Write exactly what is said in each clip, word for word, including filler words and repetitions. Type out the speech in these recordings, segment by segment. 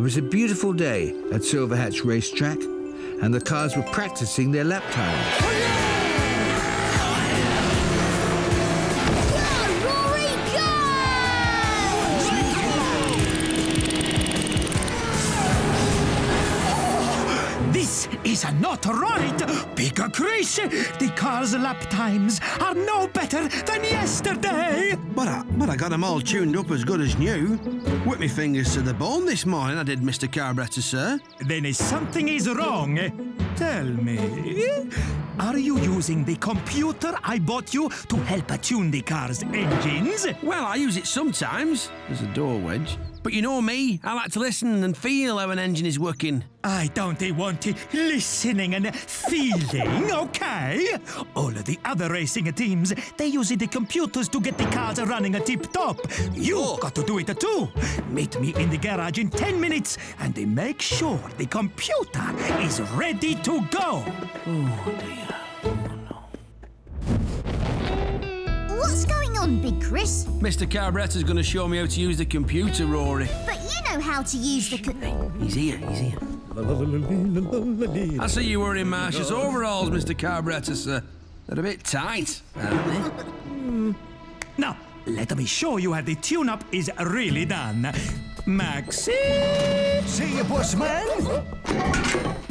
It was a beautiful day at Silver Hatch Racetrack, and the cars were practicing their lap times. Oh, yeah! Roary, go! Oh, this is not right, bigger crease. The cars' lap times are no better than yesterday. But I, but I got them all tuned up as good as new. Whip me fingers to the bone this morning, I did, Mister Carburetor, sir. Then something is wrong. Tell me, are you using the computer I bought you to help tune the car's engines? Well, I use it sometimes. There's a door wedge. But you know me, I like to listen and feel how an engine is working. I don't want listening and feeling, OK? All of the other racing teams, they use the computers to get the cars running tip-top. You've got to do it too. Meet me in the garage in ten minutes and make sure the computer is ready to go. Oh, dear. What's going on, Big Chris? Mister Carburetor's going to show me how to use the computer, Roary. But you know how to use the computer. He's here, he's here. I see you wearing Marsha's overalls, Mister Carburetor, sir. They're a bit tight, aren't they? mm. Now, let me show you how the tune-up is really done. Maxi! See you, Bushman!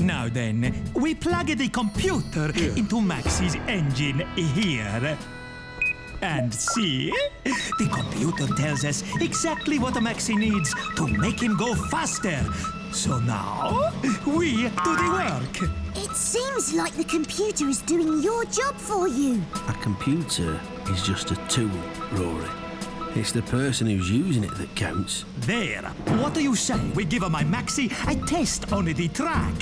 Now then, we plug the computer yeah. into Maxi's engine here. And see? The computer tells us exactly what Maxi needs to make him go faster. So now, we do the work. It seems like the computer is doing your job for you. A computer is just a tool, Roary. It's the person who's using it that counts. There. What do you say we give my Maxi a test on the track?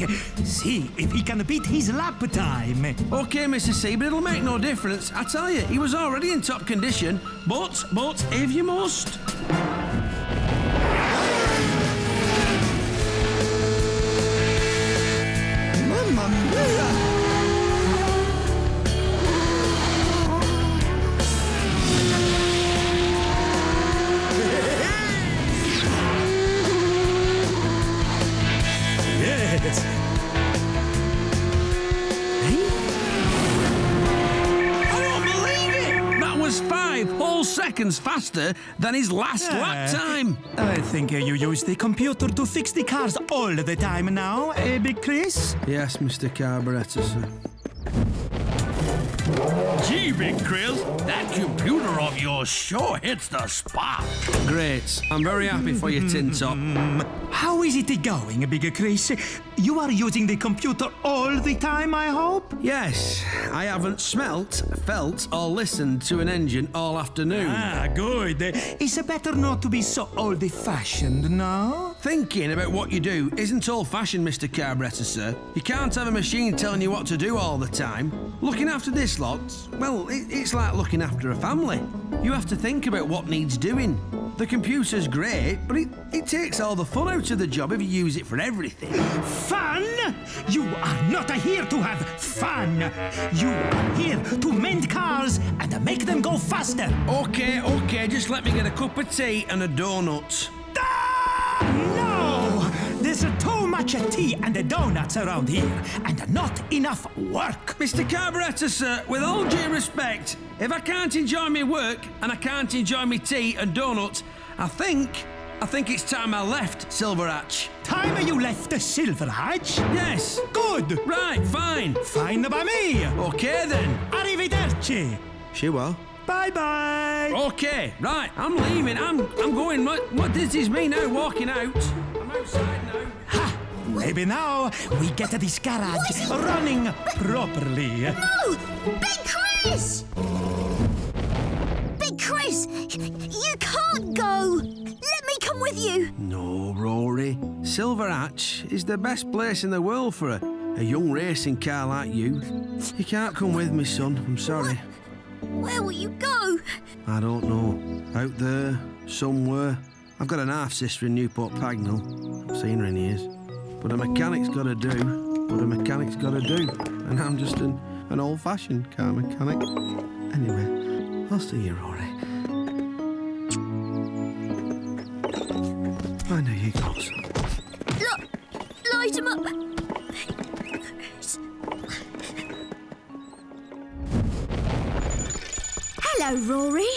See if he can beat his lap time. OK, Missus C, but it'll make no difference. I tell you, he was already in top condition. But, but, if you must. Mamma mia! Seconds faster than his last uh, lap time. I think uh, you use the computer to fix the cars all the time now, eh, Big Chris? Yes, Mister Carburetor, sir. Gee, Big Chris, that computer of yours sure hits the spot. Great. I'm very happy for you, Tin Top. How is it going, Big Chris? You are using the computer all the time, I hope? Yes. I haven't smelt, felt, or listened to an engine all afternoon. Ah, good. It's better not to be so old-fashioned, no? Thinking about what you do isn't old-fashioned, Mister Carburetor, sir. You can't have a machine telling you what to do all the time. Looking after this lot, well, it, it's like looking after a family. You have to think about what needs doing. The computer's great, but it, it takes all the fun out of the job if you use it for everything. Fun? You are not here to have fun. You are here to mend cars and make them go faster. OK, OK, just let me get a cup of tea and a donut. Ah! No! There's too much tea and donuts around here and not enough work. Mister Carburetor, sir, with all due respect, if I can't enjoy my work and I can't enjoy my tea and donuts, I think... I think it's time I left Silver Hatch. Time you left the Silver Hatch? Yes. Good. Right, fine. Fine by me. OK, then. Arrivederci. She will. Bye-bye. OK, right, I'm leaving. I'm I'm going. What, what does this mean now, walking out? I'm outside now. Ha! Maybe now we get this garage running properly. No! Big Chris! Big Chris, you can't go. Let me come with you. No, Roary. Silver Hatch is the best place in the world for a, a young racing car like you. You can't come with me, son. I'm sorry. What? Where will you go? I don't know. Out there, somewhere. I've got an half-sister in Newport Pagnell. I've seen her in years. But a mechanic's got to do what a mechanic's got to do. And I'm just an, an old-fashioned car mechanic. Anyway, I'll see you, Roary. I know you got some. light him up. Hello, Roary.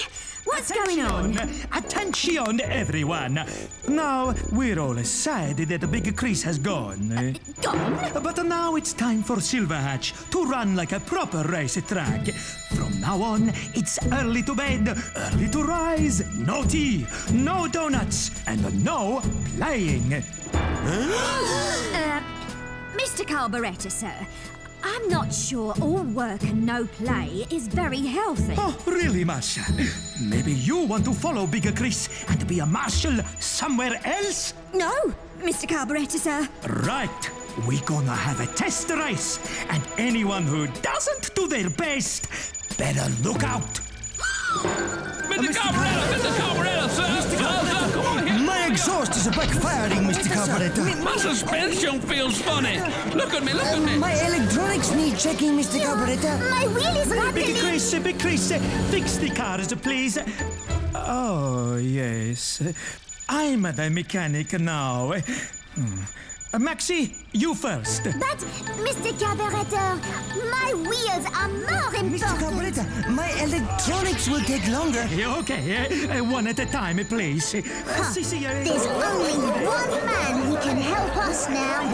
What's Attention. going on? Attention, everyone. Now, we're all sad that the big Chris has gone. Uh, gone? But now it's time for Silver Hatch to run like a proper racetrack. From now on, it's early to bed, early to rise, no tea, no donuts, and no playing. uh, Mister Carburetor, sir, I'm not sure all work and no play is very healthy. Oh, really, Marsha? Maybe you want to follow Bigger Chris and be a marshal somewhere else? No, Mister Carburetor, sir. Right. We're gonna have a test race. And anyone who doesn't do their best, better look out. Mister Carburetor, Mister Carburetor, sir! Mister Carburetor, come on here! My exhaust is backfiring, Mister Carburetor. My suspension feels funny. Look at me, look at me. My electronics need checking, Mister Carburetor. My wheel is not Big Chris, Big Chris, fix the cars, please. Oh, yes. I'm the mechanic now. Uh, Maxie, you first. But, Mister Carburetor, my wheels are more important. Mister Carburetor, my electronics will take longer. Okay, uh, one at a time, please. Uh, huh. There's only one man who can help us now.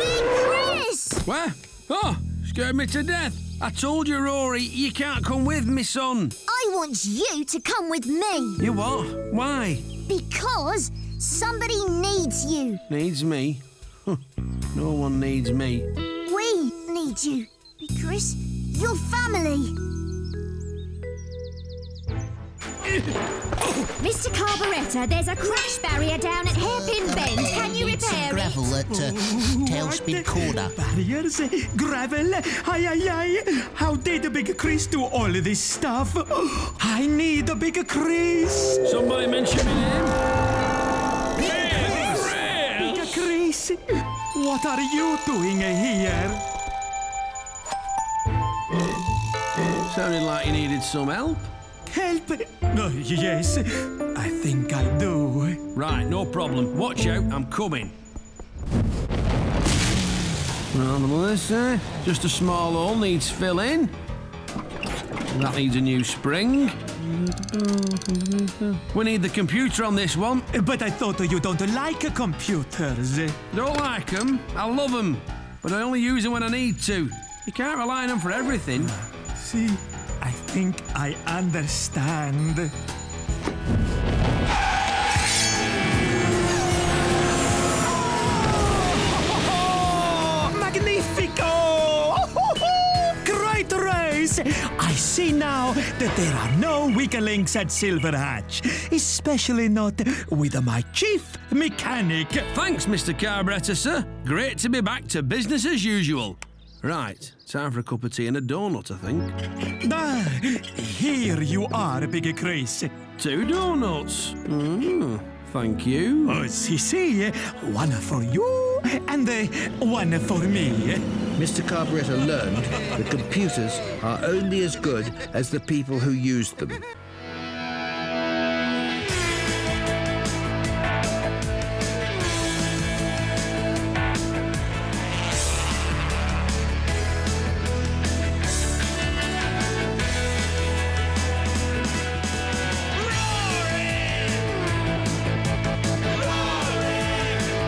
Big Chris! What? Oh, scared me to death. I told you, Rory, you can't come with me, son. I want you to come with me. You what? Why? Because somebody needs you. Needs me? No one needs me. We need you, because your family. Mister Carburetor, there's a crash barrier down at Hairpin Bend. Can you it's repair gravel it? gravel at uh, Tailspin Corner. Barriers? Gravel? Ay, ay, ay. How did the Big Chris do all of this stuff? I need the Big Chris. Somebody mention me name? Big Chris! Big Chris! What are you doing here? Sounded like you needed some help. Help! No, oh, yes, I think I do. Right, no problem. Watch out, I'm coming. Well, Melissa, just a small hole needs filling. That needs a new spring. We need the computer on this one. But I thought you don't like computers. Don't like them? I love them. But I only use them when I need to. You can't rely on them for everything. See? I think I understand. Oh, magnifico! Great race! I see now that there are no weaker links at Silver Hatch, especially not with my chief mechanic. Thanks, Mister Carburetor, sir. Great to be back to business as usual. Right, time for a cup of tea and a donut, I think. Ah, here you are, Big Chris. Two donuts. Mm, thank you. Oh, si, si. One for you and uh, one for me. Mister Carburetor learned that computers are only as good as the people who use them.